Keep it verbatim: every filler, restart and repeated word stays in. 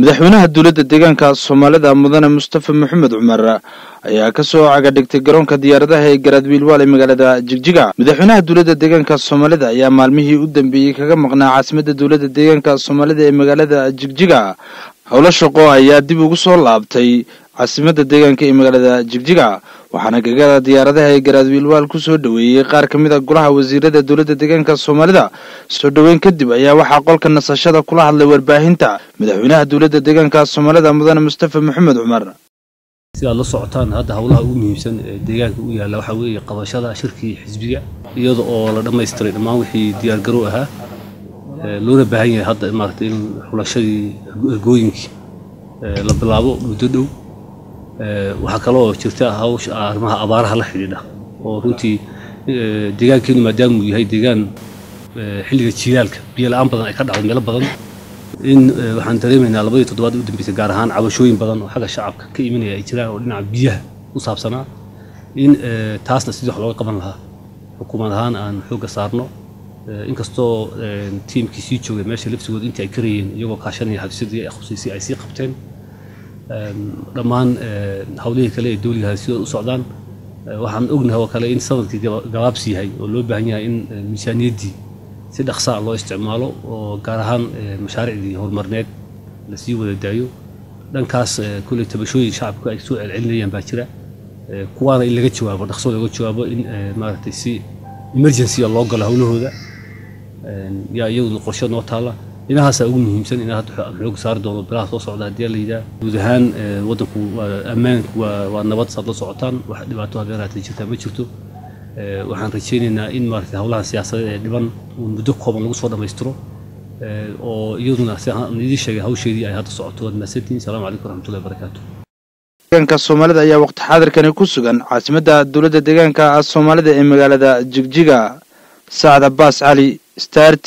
madaxweynaha dawladda deegaanka Soomaalida mudane Mustafa Muhammad Umar ayaa ka soo cagadhigtay garoonka diyaaradaha ee Garadwil Waale magaalada Jigjiga madaxweynaha dawladda deegaanka Soomaalida ayaa maalmihii u dambeeyay kaga maqnaa caasimadda dawladda deegaanka Soomaalida ee magaalada Jigjiga hawlo shaqo ayaa dib ugu soo laabtay caasimadda deegaanka ee magaalada Jigjiga waxaana gaagada diyaaradaha ee Garadwil Waale ku soo dhaweeyay qaar kamid ah golaha wasiirada dawladda deegaanka Soomaalida soo dhaweyn kadib ayaa waxa qolka nasashada kula hadlay warbaahinta madaxweynaha dawladda deegaanka Soomaalida mudane Mustafa Muhammad Umar sida la socotaan hadda hawlaha ugu muhiimsan ee deegaanka u yaala waxa weeye qabashada shirkii xisbiga iyada oo la dhameystiray dhammaan wixii diyaar garow ahaa loona baahan yahay hadda maartay in xulashadii gooyinkii la bilaabo muddo dhow waxa kale oo jirta hawsh arrimaha abaaraha la xidhiidha oo runtii deegaankeenu maadaama uu yahay deegaan xilliga jilaalka biyo la'aan badan ay ka dhacdo meelo badan in waxaan dareemaynaa labadii toddobaad u dambeysay gaar ahaan cabashooyin badan oo xagga shacabka ka imanaya ay jiraan oo dhinaca biyaha u saabsanaa in taasna sidii wax looga qaban lahaa xukuumad ahaan aan xoogga saarno inkastoo tiimkii sii joogay meesha laftigooda intii ay karayeen iyagoo kaashanaya xafiisyadii ay khusaysi ay sii qabteen dhammaan hawlihii kale ee dawligaha sidoo u socdaan waxaan ognahay oo kale in sanadkii gabaabsi yahay oo loo baahan yahay in miisaaniyaddii si dhaqso loo isticmaalo oo gaar ahaan mashaariicdii horumarneed la sii wada daayo dhankaas kulli tabashooyin shacabku ay soo celcelinayaan baa jira kuwaana in laga jawaabo dhaqso laga jawaabo in maartay si emergency loo galo hawlahooda yaa iyadu qorshe noo taala inahaas ugu muhiimsan in hadda xoog saar doono bilaha soo socda hadii la yidhaa guud ahaan wadanku ammaanku waa nabad sad la socotaan wax dhibaato hareeraha jirta ma jirto waxaan rajaynaynaa in maartay hawlaha siyaasadeed ee dhiban muddo kooban lagu soo dhameystiro oo iyaduna sidii sheegay hawsheedii ay hadda socoto maasadiin salaam alaykum warahmatullahi wabarakaatuh deegaanka Soomaalida ayaa waqti xaadirkan ku sugan caasimadda dawladda deegaanka Soomaalida ee magaalada Jigjiga Saad Abbas Ali Star